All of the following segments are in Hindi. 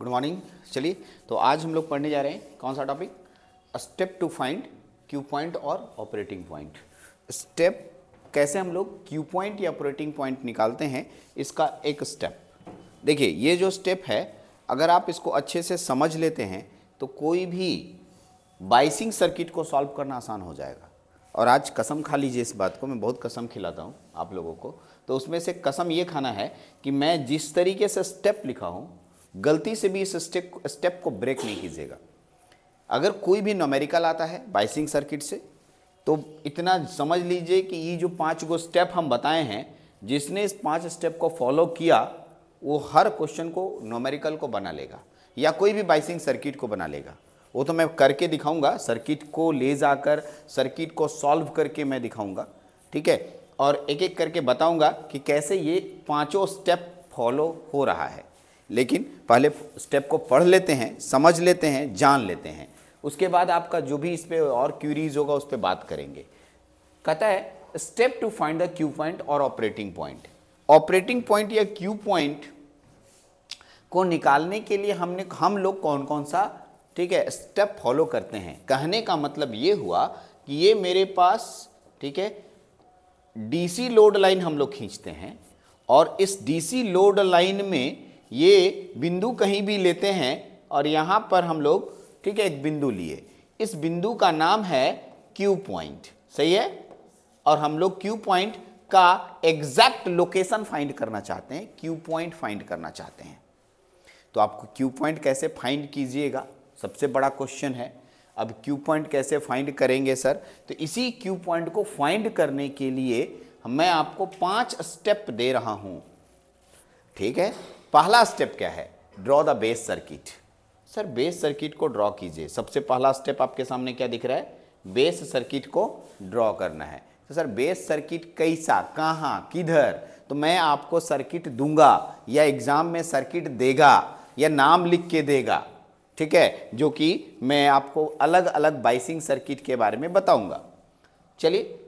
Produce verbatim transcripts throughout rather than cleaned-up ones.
Good morning. चलिए तो आज हम लोग पढ़ने जा रहे हैं कौन सा topic, step to find Q point और ऑपरेटिंग पॉइंट। स्टेप कैसे हम लोग क्यू पॉइंट या ऑपरेटिंग पॉइंट निकालते हैं, इसका एक स्टेप। देखिए ये जो स्टेप है, अगर आप इसको अच्छे से समझ लेते हैं तो कोई भी बाइसिंग सर्किट को सॉल्व करना आसान हो जाएगा। और आज कसम खा लीजिए इस बात को, मैं बहुत कसम खिलाता हूँ आप लोगों को। तो उसमें से कसम ये खाना है कि मैं जिस तरीके से स्टेप लिखा हूँ, गलती से भी इस स्टेप स्टेप को ब्रेक नहीं कीजिएगा। अगर कोई भी न्यूमेरिकल आता है बाइसिंग सर्किट से, तो इतना समझ लीजिए कि ये जो पाँच गो स्टेप हम बताए हैं, जिसने इस पाँच स्टेप को फॉलो किया वो हर क्वेश्चन को न्यूमेरिकल को बना लेगा या कोई भी बाइसिंग सर्किट को बना लेगा। वो तो मैं करके दिखाऊंगा, सर्किट को ले जाकर सर्किट को सॉल्व करके मैं दिखाऊंगा, ठीक है। और एक एक करके बताऊंगा कि कैसे ये पांचों स्टेप फॉलो हो रहा है। लेकिन पहले स्टेप को पढ़ लेते हैं, समझ लेते हैं, जान लेते हैं। उसके बाद आपका जो भी इस पर और क्यूरीज होगा उस पर बात करेंगे। कहता है step to find the Q point और ऑपरेटिंग पॉइंट। ऑपरेटिंग पॉइंट या क्यू पॉइंट को निकालने के लिए हमने हम लोग कौन कौन सा, ठीक है, स्टेप फॉलो करते हैं। कहने का मतलब ये हुआ कि ये मेरे पास, ठीक है, डीसी लोड लाइन हम लोग खींचते हैं और इस डीसी लोड लाइन में ये बिंदु कहीं भी लेते हैं और यहाँ पर हम लोग, ठीक है, एक बिंदु लिए। इस बिंदु का नाम है क्यू पॉइंट, सही है। और हम लोग क्यू पॉइंट का एग्जैक्ट लोकेशन फाइंड करना चाहते हैं, क्यू पॉइंट फाइंड करना चाहते हैं। तो आपको क्यू पॉइंट कैसे फाइंड कीजिएगा, सबसे बड़ा क्वेश्चन है। अब क्यू पॉइंट कैसे फाइंड करेंगे सर? तो इसी क्यू पॉइंट को फाइंड करने के लिए मैं आपको पांच स्टेप दे रहा हूं, ठीक है। पहला स्टेप क्या है? Draw the base circuit. Sir base circuit को ड्रॉ कीजिए। सबसे पहला स्टेप आपके सामने क्या दिख रहा है? बेस सर्किट को ड्रॉ करना है। तो सर बेस सर्किट कैसा, कहाँ, किधर? तो मैं आपको सर्किट दूंगा या एग्जाम में सर्किट देगा या नाम लिख के देगा, ठीक है, जो कि मैं आपको अलग अलग बाइसिंग सर्किट के बारे में बताऊंगा। चलिए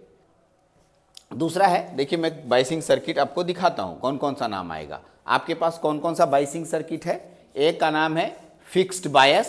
दूसरा है, देखिए मैं बाइसिंग सर्किट आपको दिखाता हूं कौन कौन सा नाम आएगा। आपके पास कौन कौन सा बाइसिंग सर्किट है? एक का नाम है फिक्स्ड बायस,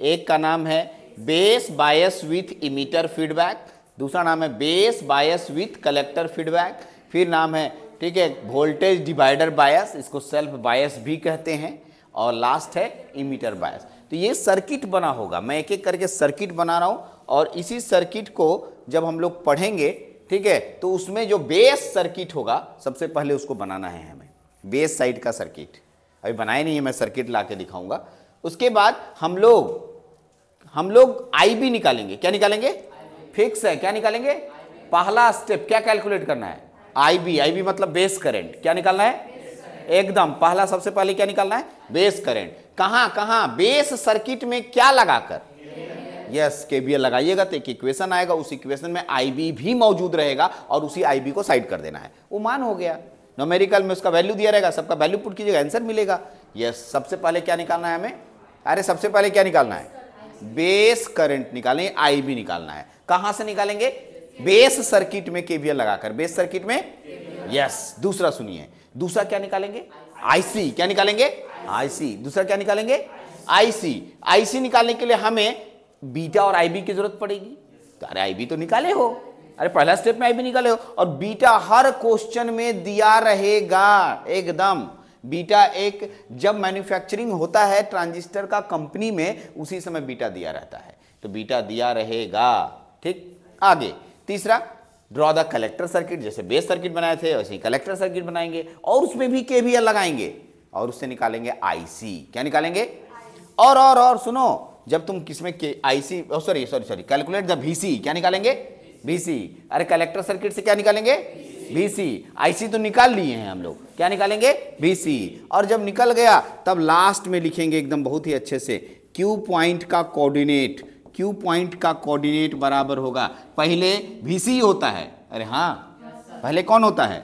एक का नाम है base bias with emitter feedback, दूसरा नाम है base bias with collector feedback, फिर नाम है, ठीक है, वोल्टेज डिवाइडर बायस, इसको सेल्फ बायस भी कहते हैं, और लास्ट है इमीटर बायस। तो ये सर्किट बना होगा, मैं एक एक करके सर्किट बना रहा हूँ। और इसी सर्किट को जब हम लोग पढ़ेंगे, ठीक है, तो उसमें जो बेस सर्किट होगा सबसे पहले उसको बनाना है हमें, बेस साइड का सर्किट। अभी बनाए नहीं है, मैं सर्किट ला के दिखाऊंगा। उसके बाद हम लोग हम लोग आई बी निकालेंगे। क्या निकालेंगे? फिक्स है, क्या निकालेंगे? पहला स्टेप क्या कैलकुलेट करना है? I B. आई बी मतलब बेस करेंट। क्या निकालना है? एकदम पहला, सबसे पहले क्या निकालना है? Base current. कहां कहां? बेस सर्किट में क्या लगाकर? यस, केवीएल लगाइएगा तो एक इक्वेशन आएगा, उस इक्वेशन में आईबी भी मौजूद रहेगा और उसी आईबी को साइड कर देना है। वो मान हो गया, न्यूमेरिकल में उसका वैल्यू दिया रहेगा, सबका वैल्यू पुट कीजिएगा, आंसर मिलेगा। यस, सबसे पहले क्या निकालना है हमें? अरे सबसे पहले क्या निकालना है? बेस करंट निकालेंगे, आईबी निकालना है। कहां से निकालेंगे? बेस सर्किट में केवीएल लगाकर, बेस सर्किट में। यस, दूसरा सुनिए, दूसरा क्या निकालेंगे? आईसी। क्या निकालेंगे? आईसी। दूसरा क्या निकालेंगे? आईसी। आईसी निकालने के लिए हमें बीटा और आईबी की जरूरत पड़ेगी। तो अरे आईबी तो निकाले हो, अरे पहला स्टेप में आईबी निकाले हो। और बीटा हर क्वेश्चन में दिया रहेगा, एकदम। बीटा एक जब मैन्युफैक्चरिंग होता है ट्रांजिस्टर का कंपनी में, उसी समय बीटा दिया रहता है, तो बीटा दिया रहेगा, ठीक। आगे तीसरा, ड्रॉ द कलेक्टर सर्किट। जैसे बेस सर्किट बनाए थे वैसे ही कलेक्टर सर्किट बनाएंगे और उसमें भी केवीएल लगाएंगे और उससे निकालेंगे आईसी। क्या निकालेंगे? और और और सुनो, जब तुम किसमें के IC sorry sorry sorry calculate the VC. क्या निकालेंगे? भीसी। अरे कलेक्टर सर्किट से क्या निकालेंगे? भीसी। आईसी तो निकाल लिए हैं हम लोग, क्या निकालेंगे? भीसी। और जब निकल गया तब लास्ट में लिखेंगे एकदम बहुत ही अच्छे से, क्यू पॉइंट का कोऑर्डिनेट। क्यू पॉइंट का कोऑर्डिनेट बराबर होगा, पहले वीसी होता है, अरे हाँ पहले कौन होता है?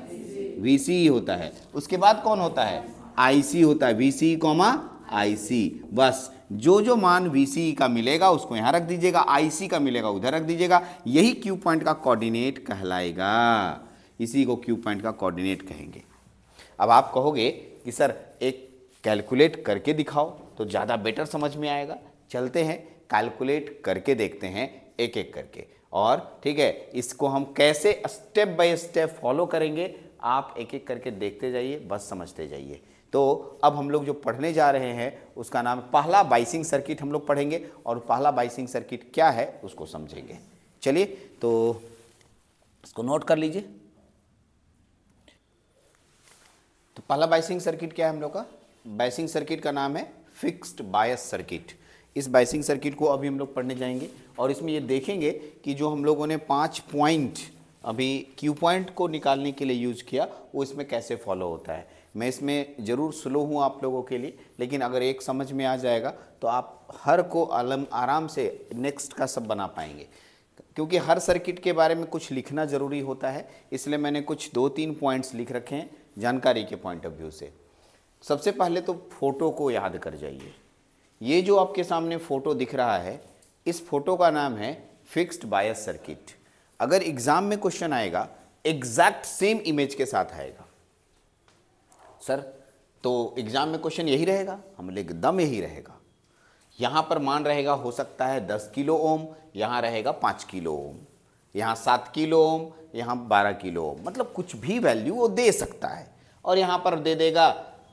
वीसी होता है, उसके बाद कौन होता है? आईसी होता है। VC comma IC. बस जो जो मान वीसी का मिलेगा उसको यहाँ रख दीजिएगा, आईसी का मिलेगा उधर रख दीजिएगा, यही क्यू पॉइंट का कोऑर्डिनेट कहलाएगा। इसी को क्यू पॉइंट का कोऑर्डिनेट कहेंगे। अब आप कहोगे कि सर एक कैलकुलेट करके दिखाओ, तो ज़्यादा बेटर समझ में आएगा। चलते हैं, कैलकुलेट करके देखते हैं एक एक करके, और ठीक है इसको हम कैसे स्टेप बाय स्टेप फॉलो करेंगे, आप एक एक करके देखते जाइए, बस समझते जाइए। तो अब हम लोग जो पढ़ने जा रहे हैं उसका नाम पहला बाइसिंग सर्किट हम लोग पढ़ेंगे, और पहला बाइसिंग सर्किट क्या है उसको समझेंगे। चलिए तो इसको नोट कर लीजिए। तो पहला बाइसिंग सर्किट क्या है हम लोग का, बाइसिंग सर्किट का नाम है फिक्स्ड बायस सर्किट। इस बाइसिंग सर्किट को अभी हम लोग पढ़ने जाएंगे, और इसमें ये देखेंगे कि जो हम लोगों ने पाँच पॉइंट अभी क्यू पॉइंट को निकालने के लिए यूज़ किया वो इसमें कैसे फॉलो होता है। मैं इसमें ज़रूर स्लो हूँ आप लोगों के लिए, लेकिन अगर एक समझ में आ जाएगा तो आप हर को आलम आराम से नेक्स्ट का सब बना पाएंगे, क्योंकि हर सर्किट के बारे में कुछ लिखना ज़रूरी होता है, इसलिए मैंने कुछ दो तीन पॉइंट्स लिख रखे हैं जानकारी के पॉइंट ऑफ व्यू से। सबसे पहले तो फ़ोटो को याद कर जाइए। ये जो आपके सामने फ़ोटो दिख रहा है इस फोटो का नाम है फिक्स्ड बायस सर्किट। अगर एग्ज़ाम में क्वेश्चन आएगा एग्जैक्ट सेम इमेज के साथ आएगा। सर तो एग्ज़ाम में क्वेश्चन यही रहेगा, हम एकदम यही रहेगा। यहाँ पर मान रहेगा हो सकता है दस किलो ओम, यहाँ रहेगा पाँच किलो ओम, यहाँ सात किलो ओम, यहाँ बारह किलो ओम, मतलब कुछ भी वैल्यू वो दे सकता है। और यहाँ पर दे देगा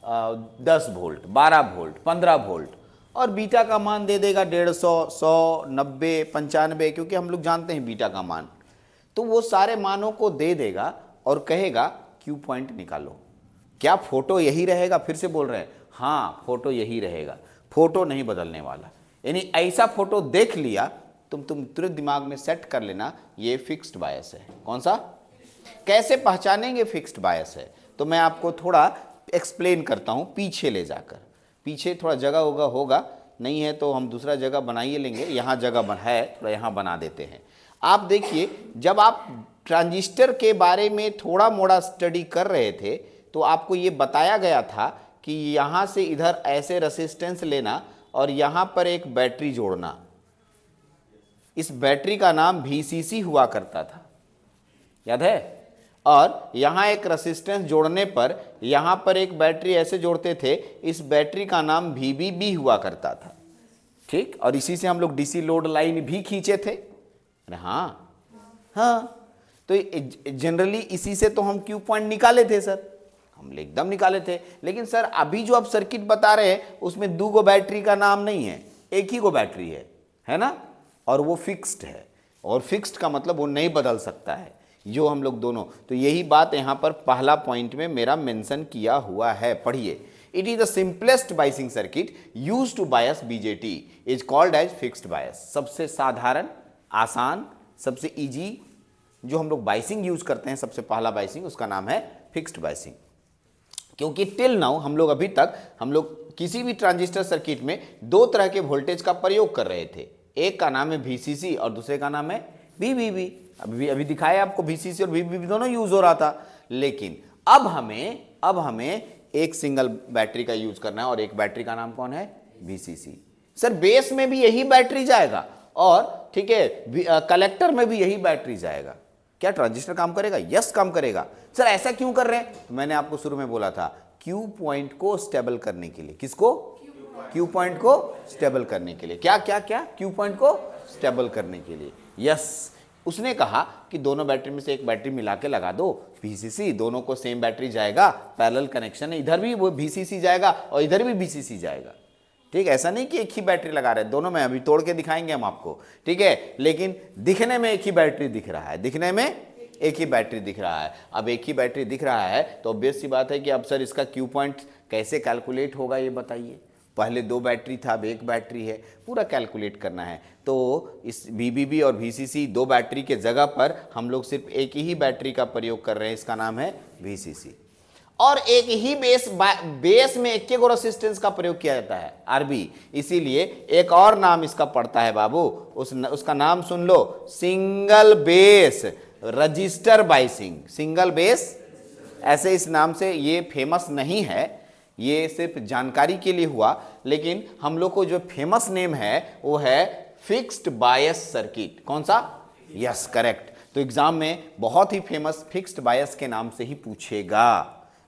दस वोल्ट, बारह वोल्ट, पंद्रह वोल्ट, और बीटा का मान दे देगा डेढ़ सौ, सौ, नब्बे, पंचानवे, क्योंकि हम लोग जानते हैं बीटा का मान। तो वो सारे मानों को दे देगा और कहेगा क्यू पॉइंट निकालो। क्या फोटो यही रहेगा? फिर से बोल रहे हैं, हाँ फोटो यही रहेगा, फोटो नहीं बदलने वाला। यानी ऐसा फोटो देख लिया तुम तुम तुरंत दिमाग में सेट कर लेना ये फिक्स्ड बायस है। कौन सा, कैसे पहचानेंगे फिक्स्ड बायस है? तो मैं आपको थोड़ा एक्सप्लेन करता हूँ पीछे ले जाकर। पीछे थोड़ा जगह होगा होगा नहीं है तो हम दूसरा जगह बनाइए लेंगे, यहाँ जगह है थोड़ा, यहाँ बना देते हैं। आप देखिए जब आप ट्रांजिस्टर के बारे में थोड़ा मोड़ा स्टडी कर रहे थे तो आपको ये बताया गया था कि यहाँ से इधर ऐसे रेसिस्टेंस लेना और यहाँ पर एक बैटरी जोड़ना। इस बैटरी का नाम V C C हुआ करता था, याद है? और यहाँ एक रेसिस्टेंस जोड़ने पर यहाँ पर एक बैटरी ऐसे जोड़ते थे, इस बैटरी का नाम V B B हुआ करता था, ठीक? और इसी से हम लोग डीसी लोड लाइन भी खींचे थे। हाँ हाँ, तो जनरली इसी से तो हम क्यू पॉइंट निकाले थे सर, हम एकदम निकाले थे। लेकिन सर अभी जो आप सर्किट बता रहे हैं उसमें दो गो बैटरी का नाम नहीं है, एक ही गो बैटरी है, है ना? और वो फिक्स्ड है, और फिक्स्ड का मतलब वो नहीं बदल सकता है, जो हम लोग दोनों। तो यही बात यहाँ पर पहला पॉइंट में मेरा मेंशन किया हुआ है, पढ़िए। It is the simplest biasing circuit use to bias BJT is called as fixed bias. सबसे साधारण, आसान, सबसे ईजी जो हम लोग बाइसिंग यूज करते हैं, सबसे पहला बाइसिंग उसका नाम है फिक्स्ड बाइसिंग। क्योंकि टिल नाउ हम लोग अभी तक हम लोग किसी भी ट्रांजिस्टर सर्किट में दो तरह के वोल्टेज का प्रयोग कर रहे थे, एक का नाम है V C C और दूसरे का नाम है V B B। अभी अभी दिखाया आपको V C C और V B B दोनों यूज हो रहा था, लेकिन अब हमें अब हमें एक सिंगल बैटरी का यूज करना है, और एक बैटरी का नाम कौन है? V C C। Sir base में भी यही बैटरी जाएगा और ठीक है कलेक्टर में भी यही बैटरी जाएगा, क्या ट्रांजिस्टर काम करेगा? यस काम करेगा। सर ऐसा क्यों कर रहे हैं? तो मैंने आपको शुरू में बोला था क्यू पॉइंट को स्टेबल करने के लिए। किसको? क्यू पॉइंट को स्टेबल करने के लिए। क्या क्या क्या? क्यू पॉइंट को स्टेबल करने के लिए। यस, उसने कहा कि दोनों बैटरी में से एक बैटरी मिला के लगा दो V C C, दोनों को सेम बैटरी जाएगा, पैरेलल कनेक्शन है, इधर भी वो V C C जाएगा और इधर भी V C C जाएगा, ठीक? ऐसा नहीं कि एक ही बैटरी लगा रहे हैं दोनों में, अभी तोड़ के दिखाएंगे हम आपको, ठीक है? लेकिन दिखने में एक ही बैटरी दिख रहा है, दिखने में एक ही बैटरी दिख रहा है। अब एक ही बैटरी दिख रहा है तो ऑब्वियस सी बात है कि अब सर इसका क्यू पॉइंट कैसे कैलकुलेट होगा ये बताइए। पहले दो बैटरी था, अब एक बैटरी है, पूरा कैलकुलेट करना है। तो इस V B B और V C C दो बैटरी के जगह पर हम लोग सिर्फ एक ही बैटरी का प्रयोग कर रहे हैं, इसका नाम है V C C। और एक ही बेस बेस में एक एक रेसिस्टेंस का प्रयोग किया जाता है, आरबी। इसीलिए एक और नाम इसका पड़ता है बाबू, उस न, उसका नाम सुन लो, single base register biasing. Single base ऐसे इस नाम से ये फेमस नहीं है, ये सिर्फ जानकारी के लिए हुआ, लेकिन हम लोग को जो फेमस नेम है वो है फिक्स्ड बायस सर्किट। कौन सा? Yes, correct. तो एग्जाम में बहुत ही फेमस फिक्स्ड बायस के नाम से ही पूछेगा,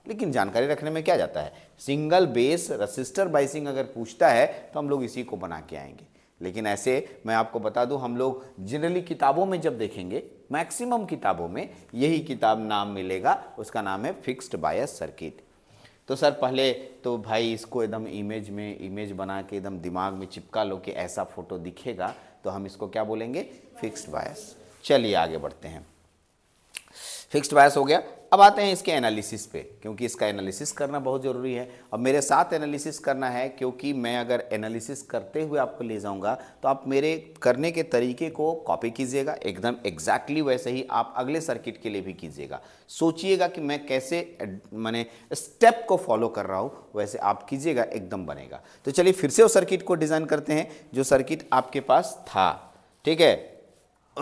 लेकिन जानकारी रखने में क्या जाता है, सिंगल बेस रजिस्टर बाइसिंग अगर पूछता है तो हम लोग इसी को बना के आएंगे। लेकिन ऐसे मैं आपको बता दूं, हम लोग जनरली किताबों में जब देखेंगे, मैक्सिमम किताबों में यही किताब नाम मिलेगा, उसका नाम है फिक्स्ड बायस सर्किट। तो सर पहले तो भाई इसको एकदम इमेज में इमेज बना के एकदम दिमाग में चिपका लो कि ऐसा फोटो दिखेगा, तो हम इसको क्या बोलेंगे, फिक्स्ड बायस। चलिए आगे बढ़ते हैं, फिक्स्ड बायस हो गया। अब आते हैं इसके एनालिसिस पे, क्योंकि इसका एनालिसिस करना बहुत ज़रूरी है। अब मेरे साथ एनालिसिस करना है, क्योंकि मैं अगर एनालिसिस करते हुए आपको ले जाऊंगा तो आप मेरे करने के तरीके को कॉपी कीजिएगा, एकदम एग्जैक्टली वैसे ही आप अगले सर्किट के लिए भी कीजिएगा। सोचिएगा कि मैं कैसे माने स्टेप को फॉलो कर रहा हूँ, वैसे आप कीजिएगा, एकदम बनेगा। तो चलिए फिर से उस सर्किट को डिज़ाइन करते हैं जो सर्किट आपके पास था, ठीक है।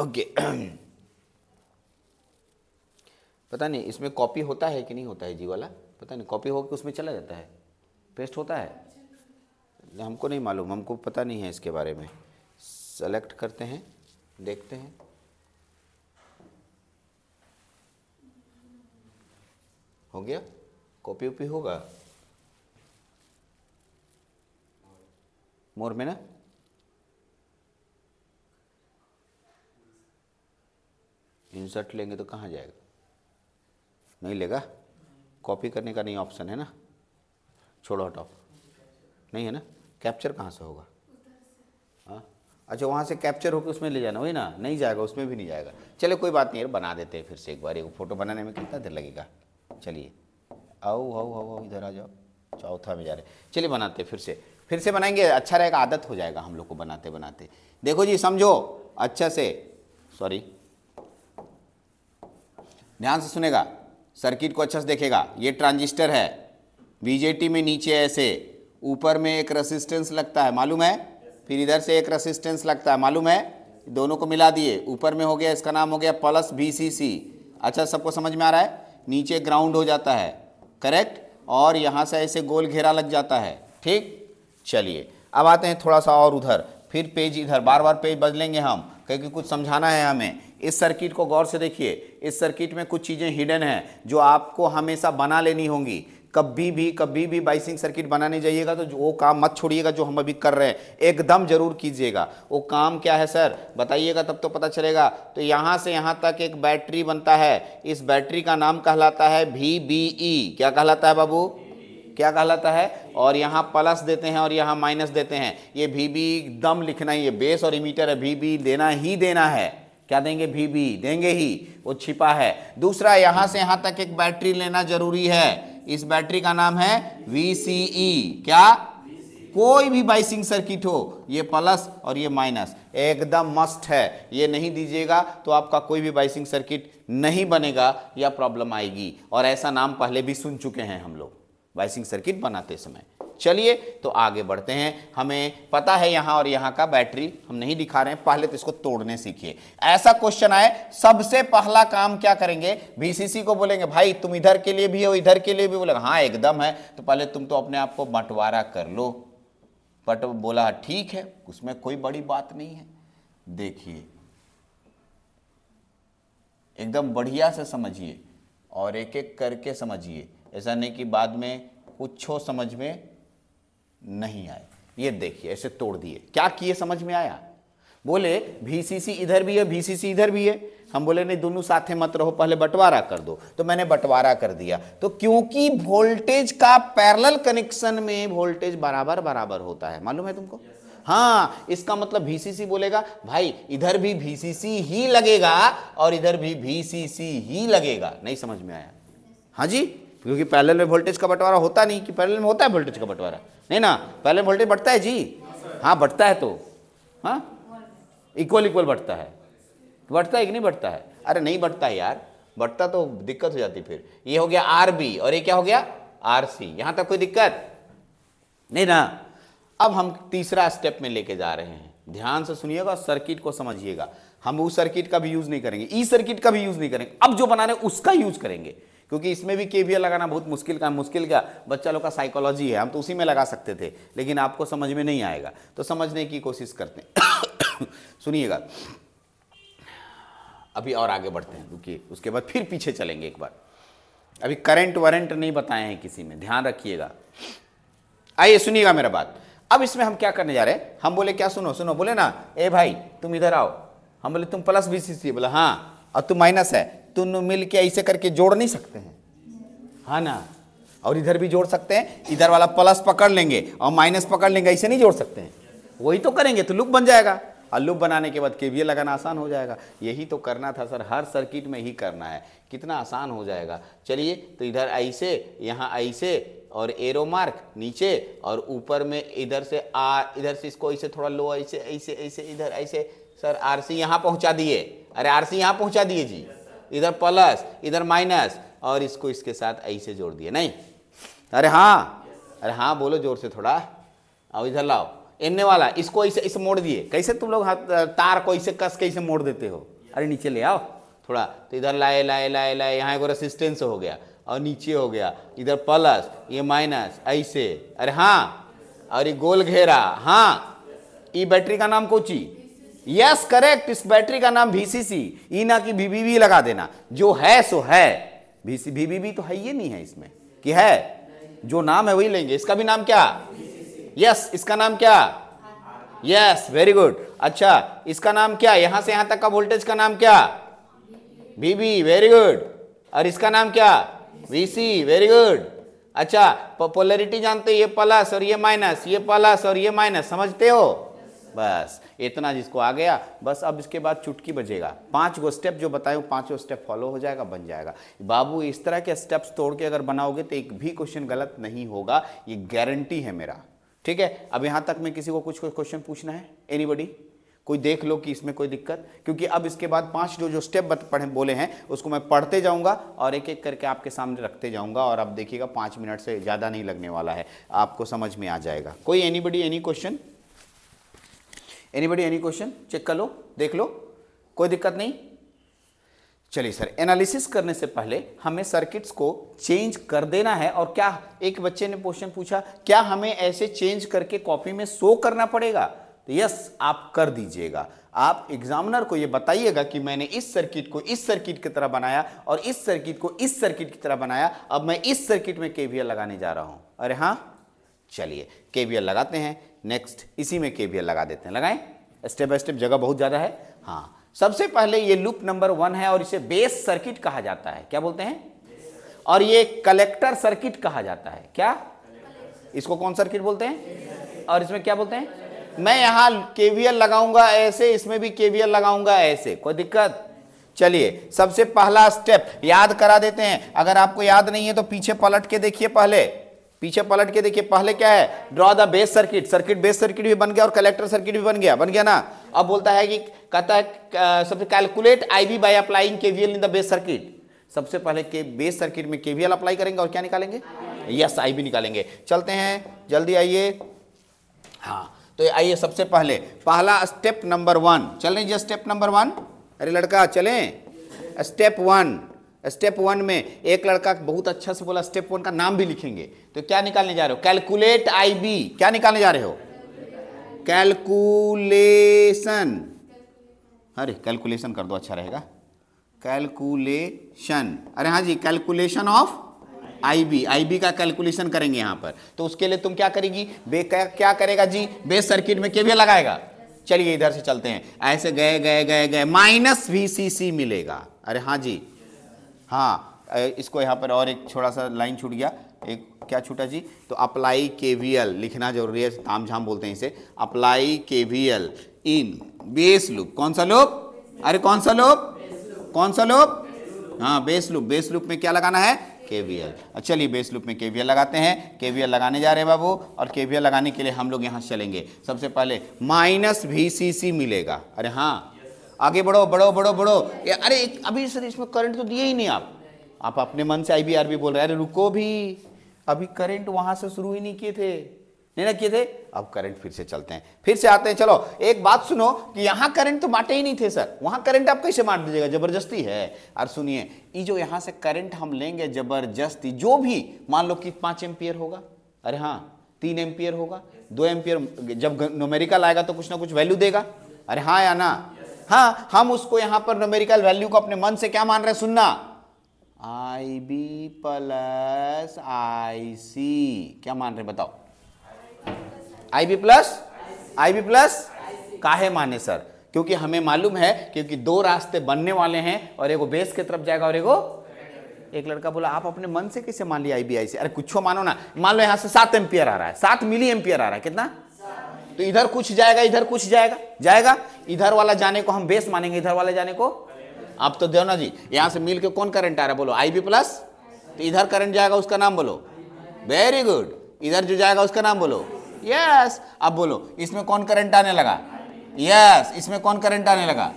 ओके, पता नहीं इसमें कॉपी होता है कि नहीं होता है जी वाला, पता नहीं कॉपी होकर उसमें चला जाता है, पेस्ट होता है, हमको नहीं मालूम, हमको पता नहीं है इसके बारे में। सेलेक्ट करते हैं, देखते हैं। हो गया कॉपी उपी होगा मोर में ना, इंसर्ट लेंगे तो कहाँ जाएगा, नहीं लेगा, कॉपी करने का नहीं ऑप्शन है ना, छोड़ो हटाओ, नहीं है ना। कैप्चर कहाँ से होगा, हाँ अच्छा वहाँ से कैप्चर होकर उसमें ले जाना, वही ना, नहीं जाएगा उसमें भी नहीं जाएगा। चलो कोई बात नहीं यार, बना देते हैं फिर से एक बार। एक फोटो बनाने में कितना देर लगेगा, चलिए आओ आओ आओ इधर आ जाओ, चौथा में जा रहे, चलिए बनाते फिर से फिर से बनाएंगे, अच्छा रहेगा, आदत हो जाएगा हम लोग को बनाते बनाते। देखो जी समझो अच्छा से, सॉरी ध्यान से सुनेगा, सर्किट को अच्छे से देखेगा। ये ट्रांजिस्टर है, बीजेटी में नीचे ऐसे, ऊपर में एक रेसिस्टेंस लगता है मालूम है, फिर इधर से एक रेसिस्टेंस लगता है मालूम है, दोनों को मिला दिए, ऊपर में हो गया, इसका नाम हो गया प्लस बीसीसी। अच्छा सबको समझ में आ रहा है, नीचे ग्राउंड हो जाता है, करेक्ट, और यहाँ से ऐसे गोल घेरा लग जाता है, ठीक। चलिए अब आते हैं थोड़ा सा और उधर, फिर पेज इधर, बार बार पेज बदलेंगे हम, क्योंकि कुछ समझाना है हमें। इस सर्किट को गौर से देखिए, इस सर्किट में कुछ चीज़ें हिडन हैं जो आपको हमेशा बना लेनी होंगी। कभी भी कभी भी बाइसिंग सर्किट बनाने जाइएगा तो वो काम मत छोड़िएगा जो हम अभी कर रहे हैं, एकदम जरूर कीजिएगा। वो काम क्या है सर बताइएगा, तब तो पता चलेगा। तो यहाँ से यहाँ तक एक बैटरी बनता है, इस बैटरी का नाम कहलाता है वी बी ई, क्या कहलाता है बाबू, क्या कहलाता है, और यहाँ प्लस देते हैं और यहाँ माइनस देते हैं। ये वी बी एकदम लिखना ही, ये बेस और इमीटर है, वी बी देना ही देना है, क्या देंगे, भी भी देंगे ही, वो छिपा है। दूसरा यहाँ से यहाँ तक एक बैटरी लेना जरूरी है, इस बैटरी का नाम है वी सी ई, क्या, कोई भी बाइसिंग सर्किट हो, ये प्लस और ये माइनस एकदम मस्ट है, ये नहीं दीजिएगा तो आपका कोई भी बाइसिंग सर्किट नहीं बनेगा या प्रॉब्लम आएगी। और ऐसा नाम पहले भी सुन चुके हैं हम लोग बाइसिंग सर्किट बनाते समय। चलिए तो आगे बढ़ते हैं, हमें पता है यहाँ और यहाँ का बैटरी हम नहीं दिखा रहे हैं, पहले तो इसको तोड़ने सीखिए। ऐसा क्वेश्चन आए, सबसे पहला काम क्या करेंगे, बीसीसी को बोलेंगे भाई तुम इधर के लिए भी हो इधर के लिए भी, बोलेगा हाँ एकदम है, तो पहले तुम तो अपने आप को बंटवारा कर लो, बट बोला ठीक है उसमें कोई बड़ी बात नहीं है। देखिए एकदम बढ़िया से समझिए और एक एक करके समझिए, ऐसा नहीं कि बाद में कुछ हो समझ में नहीं आए। ये देखिए ऐसे तोड़ दिए, क्या किए समझ में आया, बोले बीसीसी इधर भी है बीसीसी इधर भी है, हम बोले नहीं दोनों साथे मत रहो पहले बंटवारा कर दो, तो मैंने बंटवारा कर दिया। तो क्योंकि वोल्टेज का पैरेलल कनेक्शन में वोल्टेज बराबर बराबर होता है मालूम है तुमको, हाँ, इसका मतलब बीसीसी बोलेगा भाई इधर भी बीसीसी ही लगेगा और इधर भी बीसीसी ही लगेगा। नहीं समझ में आया, हाँ जी, क्योंकि पैरेलल में वोल्टेज का बंटवारा होता नहीं, कि पैरेलल में होता है वोल्टेज का बंटवारा, नहीं ना, पैरेलल वोल्टेज बढ़ता है जी, हाँ बढ़ता है, तो हाँ इक्वल इक्वल बढ़ता है, बढ़ता है कि नहीं बढ़ता है, अरे नहीं बढ़ता है यार, बढ़ता तो दिक्कत हो जाती फिर। ये हो गया आरबी और ये क्या हो गया आरसी, यहाँ तक कोई दिक्कत नहीं ना। अब हम तीसरा स्टेप में लेके जा रहे हैं, ध्यान से सुनिएगा, सर्किट को समझिएगा। हम उस सर्किट का भी यूज नहीं करेंगे, ई सर्किट का भी यूज नहीं करेंगे, अब जो बना रहे उसका यूज करेंगे, क्योंकि इसमें भी केवीएल लगाना बहुत मुश्किल का मुश्किल का बच्चा लोग का साइकोलॉजी है, हम तो उसी में लगा सकते थे लेकिन आपको समझ में नहीं आएगा, तो समझने की कोशिश करते हैं। सुनिएगा अभी और आगे बढ़ते हैं, रुकिए, उसके बाद फिर पीछे चलेंगे एक बार। अभी करंट वरेंट नहीं बताए हैं किसी में, ध्यान रखिएगा। आइए सुनिएगा मेरा बात। अब इसमें हम क्या करने जा रहे हैं, हम बोले क्या, सुनो सुनो, बोले ना ए भाई तुम इधर आओ, हम बोले तुम प्लस बीसीसी, बोला हाँ, और तुम माइनस है, तुम मिल के ऐसे करके जोड़ नहीं सकते हैं, हाँ ना, और इधर भी जोड़ सकते हैं, इधर वाला प्लस पकड़ लेंगे और माइनस पकड़ लेंगे, ऐसे नहीं जोड़ सकते हैं, वही तो करेंगे तो लूप बन जाएगा, और लूप बनाने के बाद केवीएल लगाना आसान हो जाएगा। यही तो करना था सर, हर सर्किट में ही करना है, कितना आसान हो जाएगा। चलिए तो इधर ऐसे, यहाँ ऐसे, और एरो मार्क नीचे, और ऊपर में इधर से आ, इधर से इसको ऐसे थोड़ा लो, ऐसे ऐसे ऐसे, इधर ऐसे, सर आर सी यहाँ पहुँचा दिए, अरे आर सी यहाँ पहुँचा दिए जी, इधर प्लस इधर माइनस, और इसको इसके साथ ऐसे जोड़ दिए, नहीं अरे हाँ, अरे हाँ बोलो जोर से थोड़ा, और इधर लाओ एन्ने वाला, इसको ऐसे ऐसे मोड़ दिए, कैसे तुम लोग तार को ऐसे कस के ऐसे मोड़ देते हो, अरे नीचे ले आओ थोड़ा, तो इधर लाए लाए लाए लाए, यहाँ एक रेसिस्टेंस हो गया और नीचे हो गया, इधर प्लस ये माइनस ऐसे, अरे हाँ, और ये गोल घेरा, हाँ ये बैटरी का नाम कोची, यस करेक्ट, इस बैटरी का नाम वी सी सी, ई ना कि वी बी बी लगा देना, जो है सो है, वी सी बी तो है ये नहीं है इसमें कि है, जो नाम है वही लेंगे, इसका भी नाम क्या, यस yes, इसका नाम क्या, यस वेरी गुड, अच्छा इसका नाम क्या, यहां से यहां तक का वोल्टेज का नाम क्या, वी बी, वेरी गुड, और इसका नाम क्या, वी सी, वेरी गुड। अच्छा पॉपुलरिटी जानते हो, ये प्लस और ये माइनस, ये प्लस और ये माइनस, समझते हो, बस इतना जिसको आ गया बस। अब इसके बाद चुटकी बजेगा, पांच गो स्टेप जो बताए पांचों स्टेप फॉलो हो जाएगा, बन जाएगा बाबू। इस तरह के स्टेप्स तोड़ के अगर बनाओगे तो एक भी क्वेश्चन गलत नहीं होगा, ये गारंटी है मेरा, ठीक है। अब यहाँ तक में किसी को कुछ कोई क्वेश्चन पूछना है, एनीबॉडी कोई देख लो कि इसमें कोई दिक्कत, क्योंकि अब इसके बाद पांच जो जो स्टेप पढ़े बोले हैं उसको मैं पढ़ते जाऊँगा और एक एक करके आपके सामने रखते जाऊँगा, और आप देखिएगा पाँच मिनट से ज़्यादा नहीं लगने वाला है, आपको समझ में आ जाएगा। कोई anybody any question, anybody any question, check कर लो, देख लो, कोई दिक्कत नहीं। चलिए सर, एनालिसिस करने से पहले हमें सर्किट्स को चेंज कर देना है, और क्या एक बच्चे ने क्वेश्चन पूछा, क्या हमें ऐसे चेंज करके कॉपी में शो करना पड़ेगा, तो यस आप कर दीजिएगा। आप एग्जामिनर को ये बताइएगा कि मैंने इस सर्किट को इस सर्किट की तरह बनाया और इस सर्किट को इस सर्किट की तरह बनाया, अब मैं इस सर्किट में केवीएल लगाने जा रहा हूँ। अरे हाँ चलिए केवीएल लगाते हैं, नेक्स्ट इसी में केवीएल लगा देते हैं, लगाएं स्टेप बाय स्टेप, जगह बहुत ज़्यादा है। हाँ सबसे पहले ये लूप नंबर वन है और इसे बेस सर्किट कहा जाता है, क्या बोलते हैं, और ये कलेक्टर सर्किट कहा जाता है, क्या इसको कौन सर्किट बोलते हैं, और इसमें क्या बोलते हैं। मैं यहाँ केवीएल लगाऊंगा ऐसे, इसमें भी केवीएल लगाऊंगा ऐसे, कोई दिक्कत। चलिए सबसे पहला स्टेप याद करा देते हैं, अगर आपको याद नहीं है तो पीछे पलट के देखिए, पहले पीछे पलट के देखिए, पहले क्या है, draw the base circuit, circuit base circuit भी बन गया और कलेक्टर सर्किट भी बन गया, बन गया ना। अब बोलता है कि कहता है सबसे calculate I V by applying KVL in the base circuit, सबसे पहले के बेस सर्किट में केवीएल अप्लाई करेंगे और क्या निकालेंगे, यस आई बी निकालेंगे। चलते हैं जल्दी, आइए। हाँ तो आइए सबसे पहले पहला स्टेप नंबर वन, चल रहे स्टेप नंबर वन, अरे लड़का चलें स्टेप वन। स्टेप वन में एक लड़का बहुत अच्छा से बोला, स्टेप वन का नाम भी लिखेंगे, तो क्या निकालने जा रहे हो, कैलकुलेट आईबी, क्या निकालने जा रहे हो, कैलकुलेशन, अरे कैलकुलेशन कर दो अच्छा रहेगा, कैलकुलेशन, अरे हाँ जी कैलकुलेशन ऑफ आईबी, आईबी का कैलकुलेशन करेंगे यहाँ पर। तो उसके लिए तुम क्या करेगी, बे क्या करेगा जी, बेस सर्किट में केवीएल लगाएगा। चलिए इधर से चलते हैं, ऐसे गए गए गए गए, माइनस वी सी सी मिलेगा, अरे हाँ जी हाँ, इसको यहाँ पर और एक छोटा सा लाइन छूट गया, एक क्या छूटा जी, तो अप्लाई केवीएल लिखना जरूरी है, ताम झाम बोलते हैं इसे, apply KVL in base loop, कौन सा लूप, अरे कौन सा लूप, कौन सा लूप, हाँ बेस लूप, बेस लूप में क्या लगाना है, केवीएल। चलिए बेस लूप में केवीएल लगाते हैं, केवीएल लगाने जा रहे हैं बाबू, और केवीएल लगाने के लिए हम लोग यहाँ चलेंगे, सबसे पहले माइनस वी सी सी मिलेगा, अरे हाँ आगे बढ़ो बढ़ो बढ़ो बढ़ो, अरे अभी सर इसमें करंट तो दिए ही नहीं, आप आप अपने मन से आई बी आर बी बोल रहे हैं, अरे रुको भी, अभी करंट वहाँ से शुरू ही नहीं किए थे, नहीं ना किए थे, अब करंट फिर से चलते हैं, फिर से आते हैं। चलो एक बात सुनो कि यहाँ करंट तो बांटे ही नहीं थे सर, वहाँ करंट आप कैसे बांट दीजिएगा, जबरदस्ती है। और सुनिए ये जो यहाँ से करंट हम लेंगे जबरदस्ती, जो भी मान लो कि पाँच एम्पियर होगा, अरे हाँ तीन एम्पियर होगा, दो एम्पियर, जब न्यूमेरिकल आएगा तो कुछ ना कुछ वैल्यू देगा, अरे हाँ या ना, हाँ हम उसको यहाँ पर न्यूमेरिकल वैल्यू को अपने मन से क्या मान रहे हैं, सुनना आई बी प्लस आई सी, क्या मान रहे बताओ? I B plus I B plus काहे माने सर? क्योंकि हमें मालूम है, क्योंकि दो रास्ते बनने वाले हैं और एगो बेस की तरफ जाएगा और एगो, एक लड़का बोला आप अपने मन से कैसे मान लिया आई बी आई सी? अरे कुछ मानो ना, मान लो यहाँ से सात एम्पियर आ रहा है, सात मिली एम्पियर आ रहा है, कितना? तो इधर कुछ जाएगा, इधर कुछ जाएगा जाएगा इधर वाला जाने को हम बेस मानेंगे, इधर वाला जाने को। आप तो देवना जी यहाँ से मिल के कौन करंट आ रहा है बोलो? आई बी प्लस, तो इधर करंट जाएगा उसका नाम बोलो, वेरी गुड। इधर जो जाएगा उसका नाम बोलो, यस। अब बोलो इसमें कौन करंट आने लगा? यस, इसमें कौन करंट आने लगा?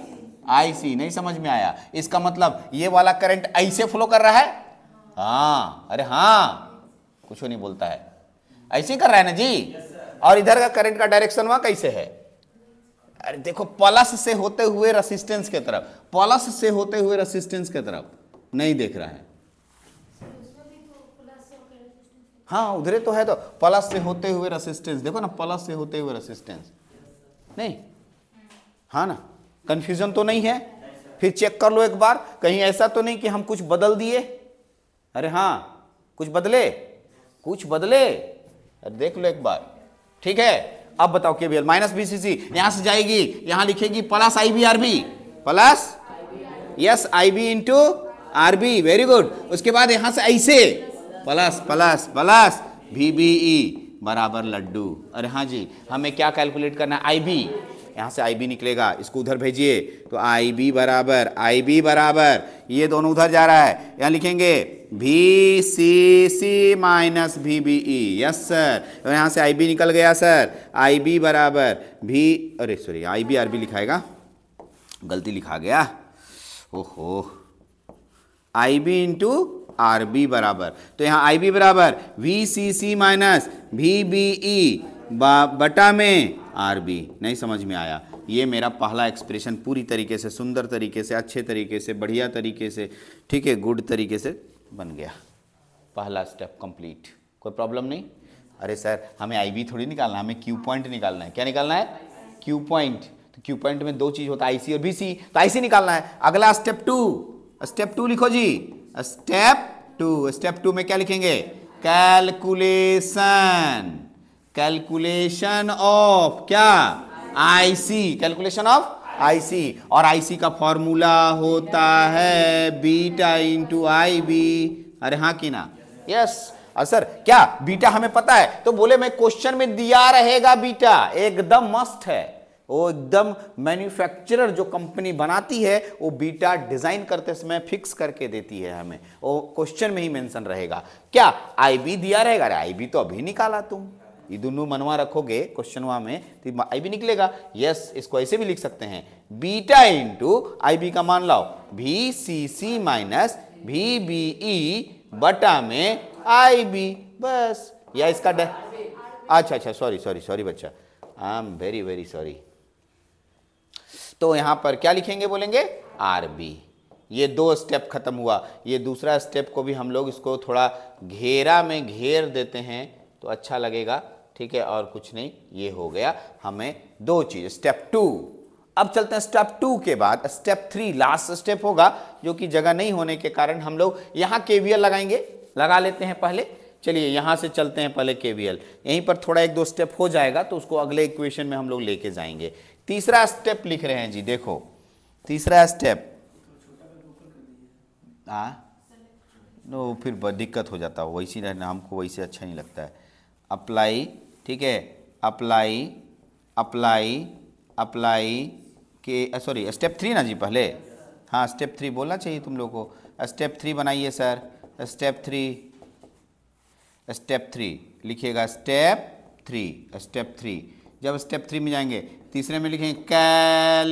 आई सी। नहीं समझ में आया? इसका मतलब ये वाला करंट ऐसे फ्लो कर रहा है। हाँ, अरे हाँ, कुछ नहीं बोलता है, ऐसे कर रहा है ना जी। और इधर का करंट का डायरेक्शन वहाँ कैसे है? अरे देखो, प्लस से होते हुए रेसिस्टेंस के तरफ, प्लस से होते हुए रेसिस्टेंस के तरफ नहीं देख रहा है। हाँ, उधरे तो है, तो प्लस से होते हुए रेसिस्टेंस देखो ना, प्लस से होते हुए रेसिस्टेंस नहीं, हाँ ना? कंफ्यूजन तो नहीं है? फिर चेक कर लो एक बार, कहीं ऐसा तो नहीं कि हम कुछ बदल दिए। अरे हाँ, कुछ बदले कुछ बदले अरे देख लो एक बार, ठीक है। अब बताओ KVL, minus B C C यहां से जाएगी, यहां लिखेगी plus I B R B, plus yes I B into R B, very good. उसके बाद यहां से ऐसे plus plus plus V B E बराबर लड्डू। अरे हाँ जी, हमें क्या कैलकुलेट करना है? I B. यहाँ से आई बी निकलेगा, इसको उधर भेजिए तो आई बी बराबर आई बी बराबर ये दोनों उधर जा रहा है, यहाँ लिखेंगे V C C minus V B E, yes sir. और यहाँ से आई बी निकल गया सर, आई बी बराबर भी, अरे sorry I B R B लिखाएगा, गलती लिखा गया, ओहो, I B into R B बराबर, तो यहाँ आई बी बराबर V C C minus V B E बटा में आर बी। नहीं समझ में आया? ये मेरा पहला एक्सप्रेशन पूरी तरीके से, सुंदर तरीके से, अच्छे तरीके से, बढ़िया तरीके से, ठीक है, गुड तरीके से बन गया। पहला स्टेप कंप्लीट, कोई प्रॉब्लम नहीं। अरे सर, हमें आई बी थोड़ी निकालना, हमें क्यू पॉइंट निकालना है। क्या निकालना है? Q point. तो क्यू पॉइंट में दो चीज़ होता है, आई सी और बी सी, तो आई सी निकालना है। अगला स्टेप टू, स्टेप टू लिखो जी, स्टेप टू। स्टेप टू में क्या लिखेंगे? कैलकुलेशन, कैलकुलेशन ऑफ क्या? I C, calculation of I C. और आई सी का फॉर्मूला होता है बीटा इंटू आई बी। अरे हाँ की ना? यस। और सर क्या बीटा हमें पता है? तो बोले मैं क्वेश्चन में दिया रहेगा बीटा, एकदम मस्त है वो, एकदम मैन्युफैक्चरर जो कंपनी बनाती है वो बीटा डिजाइन करते समय फिक्स करके देती है हमें, वो क्वेश्चन में ही मेंशन रहेगा। क्या आई बी दिया रहेगा? अरे आई बी तो अभी निकाला तुम, ये दोनों मनवा रखोगे क्वेश्चन वहां में तो आई बी निकलेगा। यस, इसको ऐसे भी लिख सकते हैं, बीटा इंटू आई बी का मान लाओ भी C C minus V B E बटा में आई बी, बस। या इसका डे, अच्छा अच्छा सॉरी सॉरी सॉरी बच्चा, I am very very sorry. तो यहां पर क्या लिखेंगे? बोलेंगे आर बी। ये दो स्टेप खत्म हुआ। ये दूसरा स्टेप को भी हम लोग इसको थोड़ा घेरा में घेर देते हैं तो अच्छा लगेगा, ठीक है, और कुछ नहीं। ये हो गया हमें दो चीज़, स्टेप टू। अब चलते हैं स्टेप टू के बाद स्टेप थ्री, लास्ट स्टेप होगा, जो कि जगह नहीं होने के कारण हम लोग यहाँ केवीएल लगाएंगे। लगा लेते हैं पहले, चलिए यहाँ से चलते हैं पहले केवीएल। यहीं पर थोड़ा एक दो स्टेप हो जाएगा तो उसको अगले इक्वेशन में हम लोग लेके जाएंगे। तीसरा स्टेप लिख रहे हैं जी, देखो तीसरा स्टेप। हाँ नो, फिर दिक्कत हो जाता है, वैसी रहना हमको, वैसे अच्छा नहीं लगता है। अप्लाई, ठीक है, अप्लाई अप्लाई अप्लाई के, सॉरी स्टेप थ्री ना जी पहले, हाँ स्टेप थ्री बोलना चाहिए तुम लोगों को। स्टेप थ्री बनाइए sir, step three step three लिखिएगा, स्टेप थ्री स्टेप थ्री। जब स्टेप थ्री में जाएंगे, तीसरे में लिखेंगे कैलकुलेशन,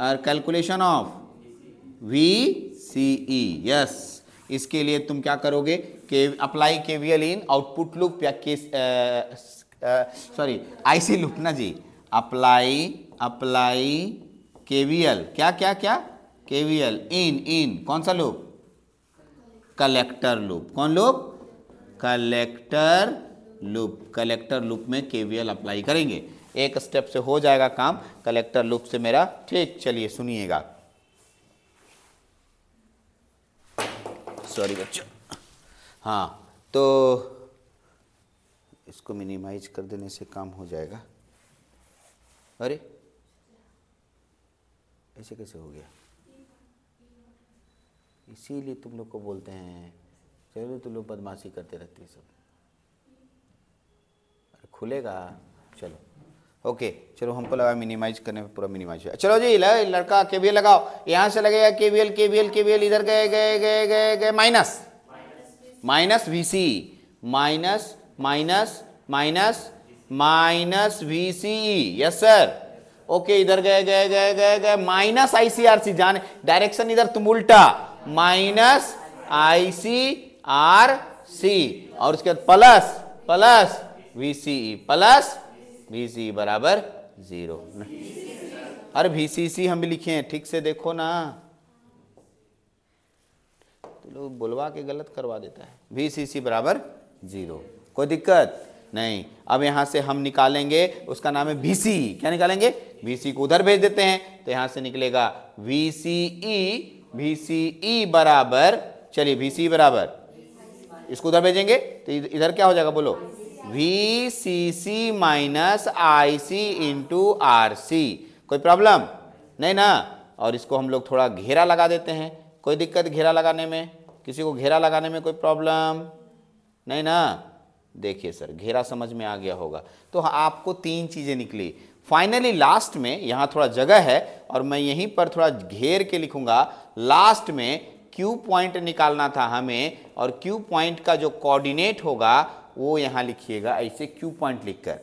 और calculation of V C E, yes. इसके लिए तुम क्या करोगे? के apply KVL in output loop या के, सॉरी आईसी लूप ना जी, अप्लाई अप्लाई केवीएल, क्या क्या क्या केवीएल इन इन कौन सा लूप? Collector loop. कौन लूप? Collector loop. कलेक्टर लूप में केवीएल अप्लाई करेंगे, एक स्टेप से हो जाएगा काम कलेक्टर लूप से मेरा, ठीक। चलिए सुनिएगा, सॉरी बच्चों। हाँ, तो इसको मिनिमाइज कर देने से काम हो जाएगा। अरे ऐसे कैसे हो गया? इसीलिए तुम लोग को बोलते हैं, चलो तुम लोग बदमाशी करते रहते हैं सब। अरे खुलेगा, चलो ओके। चलो हमको लगा मिनिमाइज करने में पूरा मिनिमाइज है। चलो जी, लड़का केवीएल लगाओ। यहाँ से लगेगा केवीएल केवीएल केवीएल, इधर गए गए गए गए गए minus minus V C, minus minus minus minus V C. Yes sir, okay. इधर गए गए गए गए गए minus I C R C. जाने डायरेक्शन इधर तुम उल्टा, minus I C R C और उसके बाद plus plus V C plus VC बराबर जीरो। अरे वीसीसी हम लिखे हैं, ठीक से देखो ना, तो लोग बोलवा के गलत करवा देता है। वीसीसी बराबर जीरो, कोई दिक्कत नहीं। अब यहाँ से हम निकालेंगे, उसका नाम है वीसी। क्या निकालेंगे? वीसी को उधर भेज देते हैं, तो यहाँ से निकलेगा वीसीई। वीसीई बराबर, चलिए वीसी बराबर, इसको उधर भेजेंगे तो इधर क्या हो जाएगा बोलो? V C C minus I C into R C. कोई प्रॉब्लम नहीं ना? और इसको हम लोग थोड़ा घेरा लगा देते हैं। कोई दिक्कत घेरा लगाने में? किसी को घेरा लगाने में कोई प्रॉब्लम नहीं ना? देखिए सर, घेरा समझ में आ गया होगा। तो आपको तीन चीज़ें निकली। फाइनली लास्ट में यहाँ थोड़ा जगह है और मैं यहीं पर थोड़ा घेर के लिखूँगा। लास्ट में क्यू पॉइंट निकालना था हमें, और क्यू पॉइंट का जो कोऑर्डिनेट होगा वो यहाँ लिखिएगा ऐसे, क्यू पॉइंट लिखकर।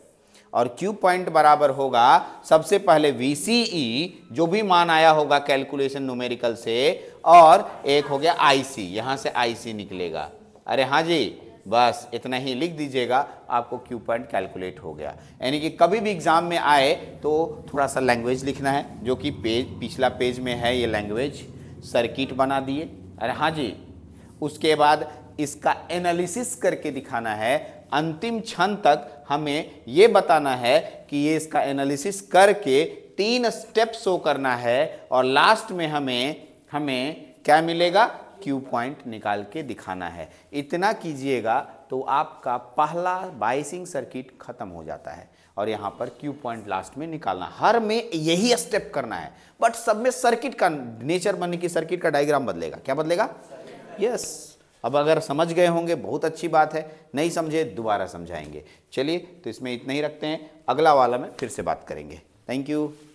और क्यू पॉइंट बराबर होगा सबसे पहले वी सी ई, जो भी मान आया होगा कैलकुलेशन न्यूमेरिकल से, और एक हो गया आई सी। यहाँ से आई सी निकलेगा। अरे हाँ जी, बस इतना ही लिख दीजिएगा, आपको क्यू पॉइंट कैलकुलेट हो गया। यानी कि कभी भी एग्जाम में आए तो थोड़ा सा लैंग्वेज लिखना है, जो कि पेज पिछला पेज में है ये लैंग्वेज। सर्किट बना दिए, अरे हाँ जी। उसके बाद इसका एनालिसिस करके दिखाना है। अंतिम क्षण तक हमें ये बताना है कि ये इसका एनालिसिस करके तीन स्टेप शो करना है, और लास्ट में हमें हमें क्या मिलेगा? क्यू पॉइंट निकाल के दिखाना है। इतना कीजिएगा तो आपका पहला बाइसिंग सर्किट खत्म हो जाता है। और यहाँ पर क्यू पॉइंट लास्ट में निकालना, हर में यही स्टेप करना है। बट सब में सर्किट का नेचर, बनने की सर्किट का डायग्राम बदलेगा। क्या बदलेगा? यस। अब अगर समझ गए होंगे बहुत अच्छी बात है, नहीं समझे दोबारा समझाएंगे। चलिए, तो इसमें इतना ही रखते हैं। अगला वाला में फिर से बात करेंगे। Thank you.